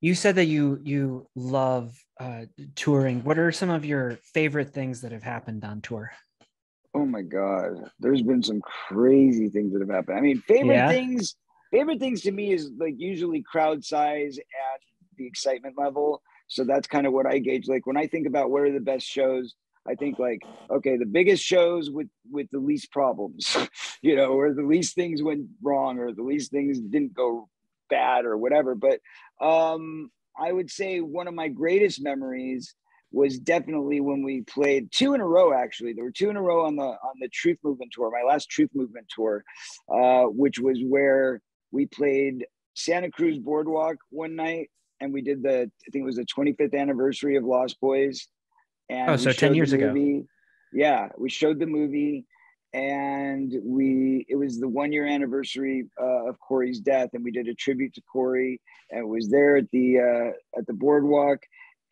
You said that you love touring. What are some of your favorite things that have happened on tour? Oh my God, there's been some crazy things that have happened. I mean, favorite things to me is like usually crowd size and the excitement level. So that's kind of what I gauge. Like when I think about what are the best shows, I think like, okay, the biggest shows with the least problems, you know, or the least things went wrong or the least things didn't go bad or whatever. But I would say one of my greatest memories was definitely when we played two in a row. Actually, there were two in a row on the Truth Movement tour, my last Truth Movement tour, which was where we played Santa Cruz Boardwalk one night, and we did I think it was the 25th anniversary of Lost Boys. And so 10 years ago. Yeah, we showed the movie, and it was the 1 year anniversary of Corey's death, and we did a tribute to Corey, and it was there at the boardwalk,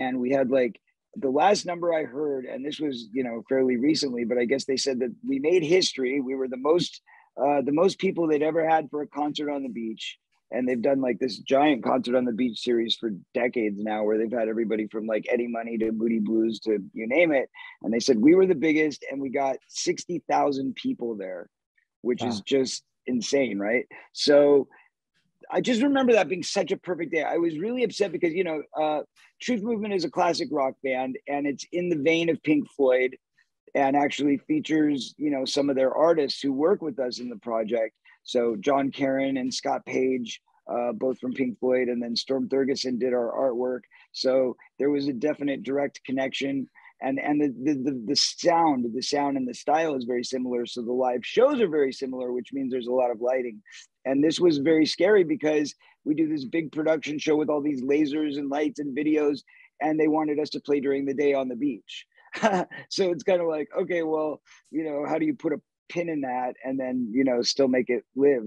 and we had like the last number I heard, and this was, you know, fairly recently, but I guess they said that we made history. We were the most people they'd ever had for a concert on the beach. And they've done like this giant concert on the beach series for decades now, where they've had everybody from like Eddie Money to Moody Blues to you name it. And they said, we were the biggest, and we got 60,000 people there, which is just insane. Right. So I just remember that being such a perfect day. I was really upset because, you know, Truth Movement is a classic rock band, and it's in the vein of Pink Floyd, and actually features, you know, some of their artists who work with us in the project. So John Karen and Scott Page, both from Pink Floyd, and then Storm Thorgerson did our artwork. So there was a definite direct connection, and the sound and the style is very similar. So the live shows are very similar, which means there's a lot of lighting. And this was very scary because we do this big production show with all these lasers and lights and videos, and they wanted us to play during the day on the beach. So it's kind of like, okay, well, you know, how do you put a pin in that and then, you know, still make it live?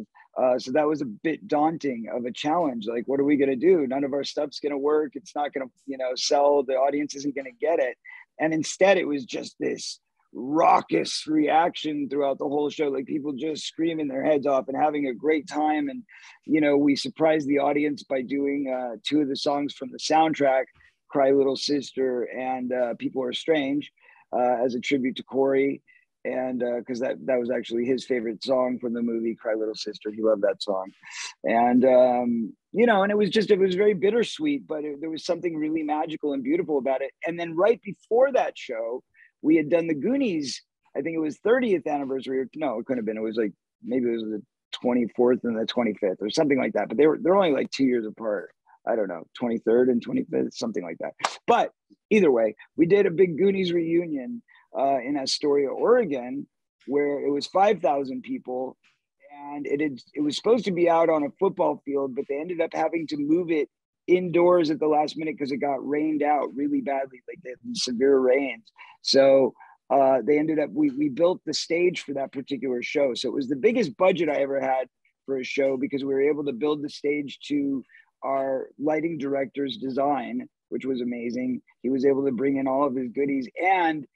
So that was a bit daunting of a challenge. Like, what are we going to do? None of our stuff's going to work. It's not going to, you know, sell. The audience isn't going to get it. And instead, it was just this raucous reaction throughout the whole show, like people just screaming their heads off and having a great time. And, you know, we surprised the audience by doing two of the songs from the soundtrack, Cry Little Sister and People Are Strange, as a tribute to Corey. And because that was actually his favorite song from the movie, Cry Little Sister. He loved that song. And, you know, and it was very bittersweet, but there was something really magical and beautiful about it. And then right before that show, we had done the Goonies. I think it was 30th anniversary. Or, no, it couldn't have been. It was like, maybe it was the 24th and the 25th or something like that. But they're only like 2 years apart. I don't know, 23rd and 25th, something like that. But either way, we did a big Goonies reunion in Astoria, Oregon, where it was 5,000 people, and it was supposed to be out on a football field, but they ended up having to move it indoors at the last minute because it got rained out really badly, like they had severe rains. So they ended up, we built the stage for that particular show. So it was the biggest budget I ever had for a show, because we were able to build the stage to our lighting director's design, which was amazing. He was able to bring in all of his goodies. And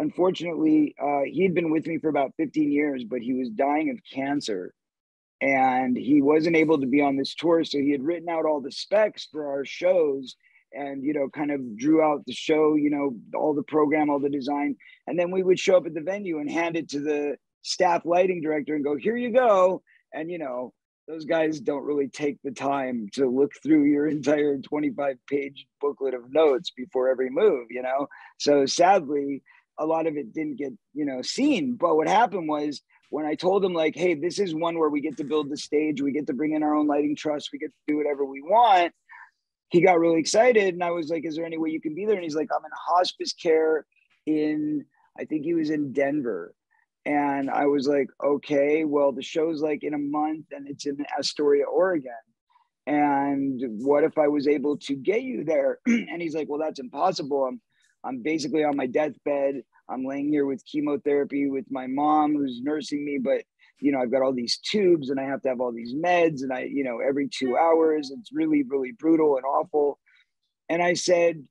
unfortunately, he'd been with me for about 15 years, but he was dying of cancer, and he wasn't able to be on this tour. So he had written out all the specs for our shows, and, you know, kind of drew out the show, you know, all the program, all the design. And then we would show up at the venue and hand it to the staff lighting director and go, here you go. And, you know, those guys don't really take the time to look through your entire 25-page booklet of notes before every move, you know? So sadly, a lot of it didn't get, you know, seen. But what happened was, when I told them like, hey, this is one where we get to build the stage, we get to bring in our own lighting trust, we get to do whatever we want, he got really excited. And I was like, is there any way you can be there? And he's like, I'm in hospice care I think he was in Denver. And I was like, okay, well, the show's like in a month and it's in Astoria, Oregon. And what if I was able to get you there? And he's like, well, that's impossible. I'm basically on my deathbed. I'm laying here with chemotherapy with my mom who's nursing me, but, you know, I've got all these tubes and I have to have all these meds, and I, you know, every 2 hours, it's really, really brutal and awful. And I said,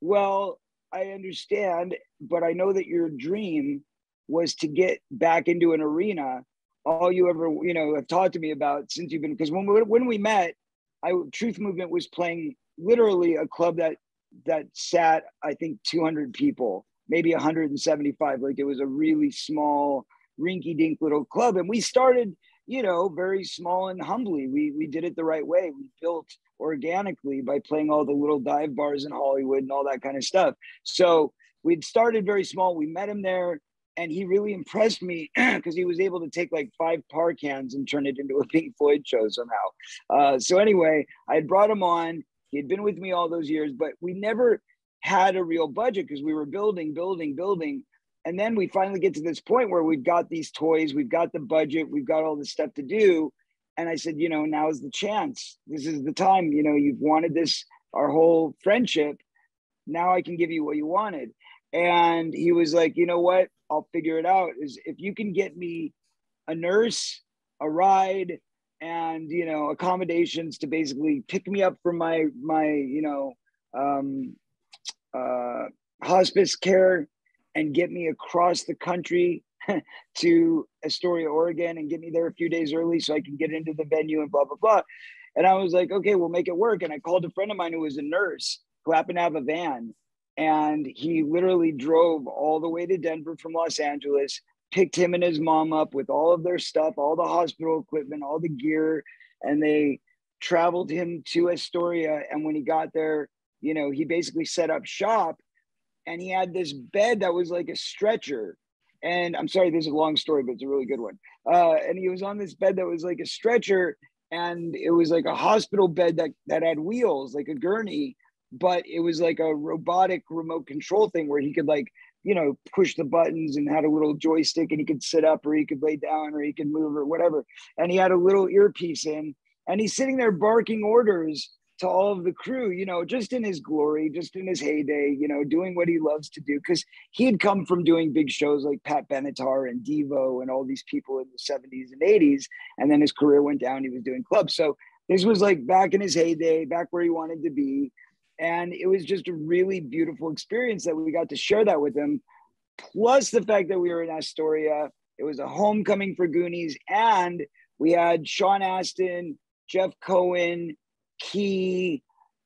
well, I understand, but I know that your dream was to get back into an arena. All you ever, you know, have talked to me about since you've been, because when we met, Truth Movement was playing literally a club that sat, I think, 200 people, maybe 175. Like, it was a really small, rinky-dink little club. And we started, you know, very small and humbly. We did it the right way. We built organically by playing all the little dive bars in Hollywood and all that kind of stuff. So we'd started very small. We met him there, and he really impressed me because he was able to take like 5 par cans and turn it into a Pink Floyd show somehow. So anyway, I had brought him on. He had been with me all those years, but we never had a real budget because we were building. And then we finally get to this point where we've got these toys, we've got the budget, we've got all this stuff to do. And I said, you know, now's the chance. This is the time, you know, you've wanted this our whole friendship. Now I can give you what you wanted. And he was like, you know what, I'll figure it out. Is if you can get me a nurse, a ride, and, you know, accommodations to basically pick me up from my you know, hospice care, and get me across the country to Astoria, Oregon, and get me there a few days early so I can get into the venue and blah, blah, blah. And I was like, okay, we'll make it work. And I called a friend of mine who was a nurse who happened to have a van. And he literally drove all the way to Denver from Los Angeles, picked him and his mom up with all of their stuff, all the hospital equipment, all the gear. And they traveled him to Astoria. And when he got there, you know, he basically set up shop. And he had this bed that was like a stretcher. And I'm sorry, this is a long story, but it's a really good one. And he was on this bed that was like a stretcher. And it was like a hospital bed that had wheels, like a gurney. But it was like a robotic remote control thing where he could, like, you know, push the buttons, and had a little joystick, and he could sit up or he could lay down or he could move or whatever. And he had a little earpiece in, and he's sitting there barking orders to all of the crew, you know, just in his glory, just in his heyday, you know, doing what he loves to do. Because he had come from doing big shows like Pat Benatar and Devo and all these people in the 70s and 80s. And then his career went down, he was doing clubs. So this was like back in his heyday, back where he wanted to be. And it was just a really beautiful experience that we got to share that with him. Plus the fact that we were in Astoria, it was a homecoming for Goonies. And we had Sean Astin, Jeff Cohen, Key,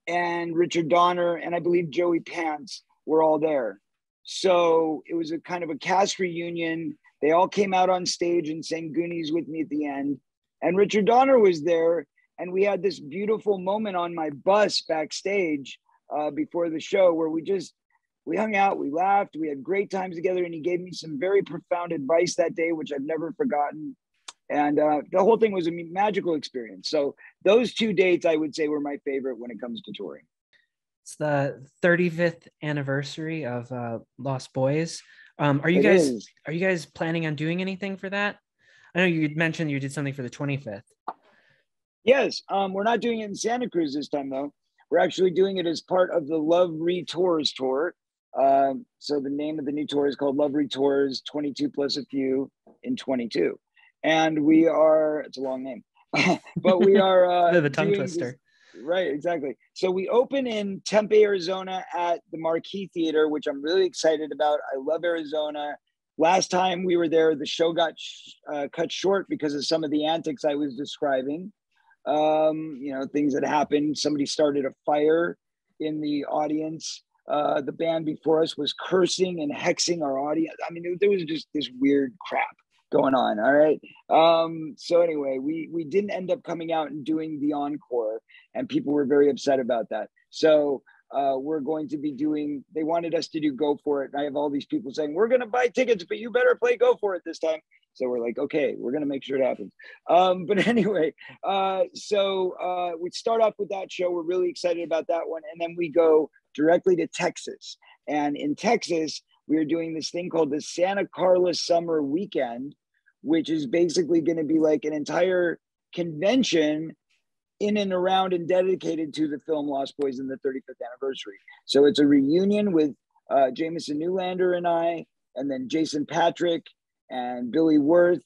and Richard Donner, and I believe Joey Pants were all there. So it was a kind of a cast reunion. They all came out on stage and sang Goonies with me at the end. And Richard Donner was there. And we had this beautiful moment on my bus backstage before the show where we hung out, we laughed, we had great times together. And he gave me some very profound advice that day, which I've never forgotten. And the whole thing was a magical experience. So those 2 dates, I would say, were my favorite when it comes to touring. It's the 35th anniversary of Lost Boys. Are you guys planning on doing anything for that? I know you mentioned you did something for the 25th. Yes, we're not doing it in Santa Cruz this time, though. We're actually doing it as part of the Love Re Tours tour. So the name of the new tour is called Love Re Tours 22 plus a few in 22. And we are, it's a long name, but we are the tongue twister. This, right, exactly. So we open in Tempe, Arizona at the Marquee Theater, which I'm really excited about. I love Arizona. Last time we were there, the show got cut short because of some of the antics I was describing. You know, things that happened. Somebody started a fire in the audience. The band before us was cursing and hexing our audience. I mean, there was just this weird crap going on. All right. So anyway, we didn't end up coming out and doing the encore, and people were very upset about that. So we're going to be doing, they wanted us to do Go For It. And I have all these people saying, we're going to buy tickets, but you better play Go For It this time. So we're like, okay, we're going to make sure it happens. But anyway, so we start off with that show. We're really excited about that one. And then we go directly to Texas. And in Texas, we are doing this thing called the Santa Carla Summer Weekend, which is basically going to be like an entire convention in and around and dedicated to the film Lost Boys and the 35th anniversary. So it's a reunion with Jameson Newlander and I, and then Jason Patrick and Billy Worth.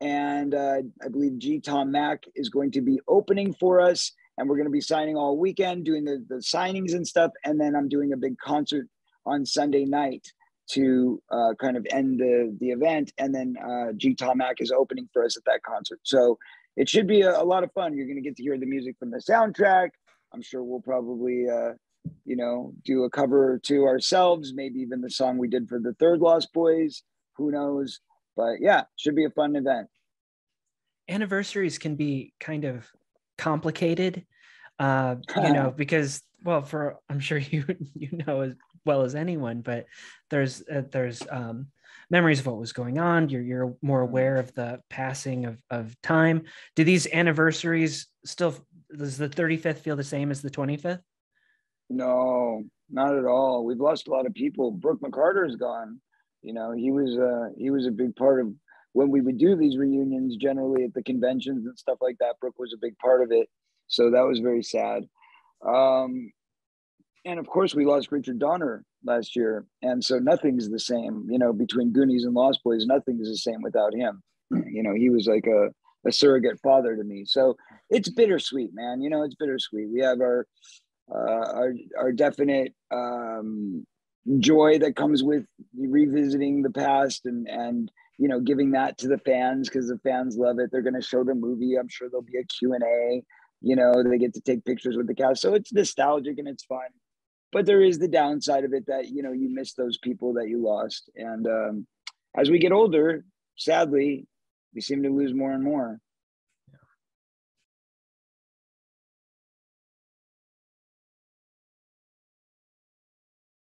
And I believe G. Tom Mac is going to be opening for us. And we're going to be signing all weekend, doing the signings and stuff. And then I'm doing a big concert on Sunday night to kind of end the event. And then G. Tom Mac is opening for us at that concert. So it should be a lot of fun. You're going to get to hear the music from the soundtrack. I'm sure we'll probably, you know, do a cover or two ourselves, maybe even the song we did for the third Lost Boys. Who knows? But yeah, should be a fun event. Anniversaries can be kind of complicated, you know, because, well, for, I'm sure you know as well as anyone, but there's memories of what was going on. You're more aware of the passing of time. Do these anniversaries still, does the 35th feel the same as the 25th? No, not at all. We've lost a lot of people. Brooke McCarter is gone. You know, he was a big part of when we would do these reunions, generally at the conventions and stuff like that. Brooke was a big part of it. So that was very sad. And of course, we lost Richard Donner last year. And so nothing's the same, you know, between Goonies and Lost Boys, nothing is the same without him. You know, he was like a surrogate father to me. So it's bittersweet, man. You know, it's bittersweet. We have our definite joy that comes with revisiting the past and you know, giving that to the fans because the fans love it. They're going to show the movie. I'm sure there'll be a Q&A. You know, they get to take pictures with the cast. So it's nostalgic and it's fun. But there is the downside of it that, you know, you miss those people that you lost. And as we get older, sadly, we seem to lose more and more.